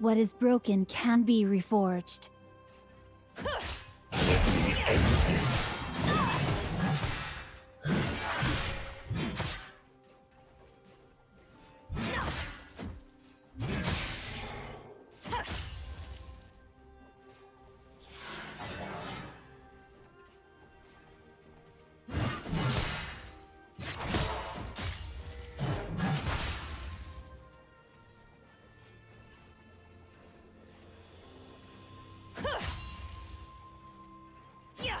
What is broken can be reforged. Yeah.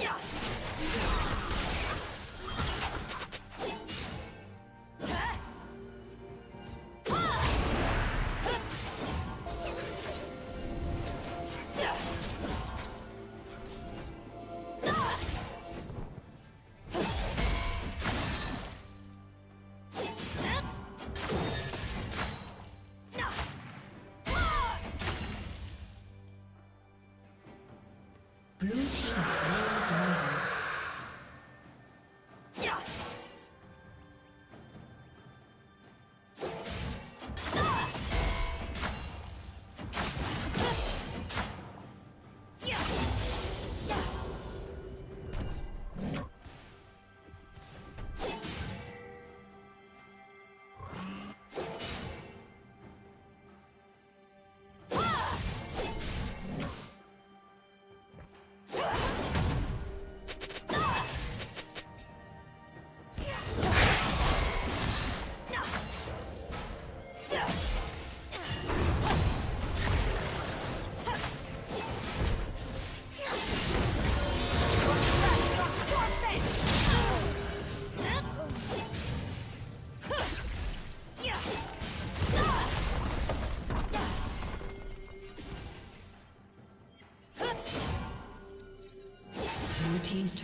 Yeah.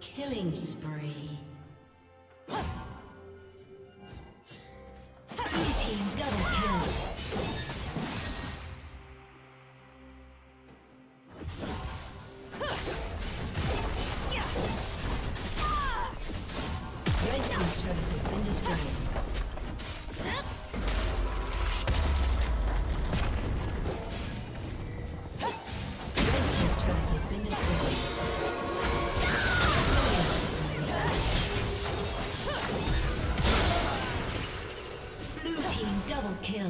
Killing spree. Team double kill. Red team's turret has been destroyed. Kill.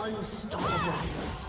Unstoppable.